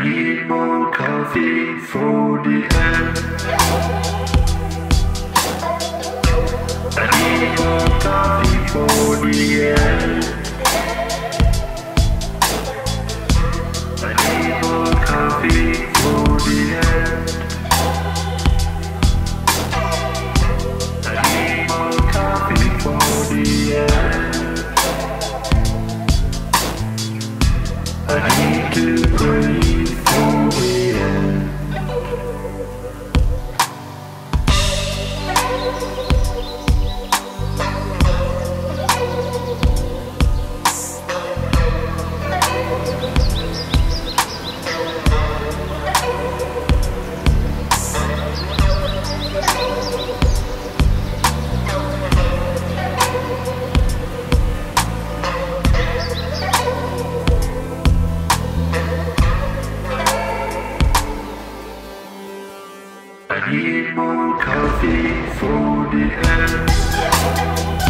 I need more coffee for the head. I need more coffee for the head. I need more coffee for the head. I need more coffee for the head. I need to pray for the end. I need more coffee for the end.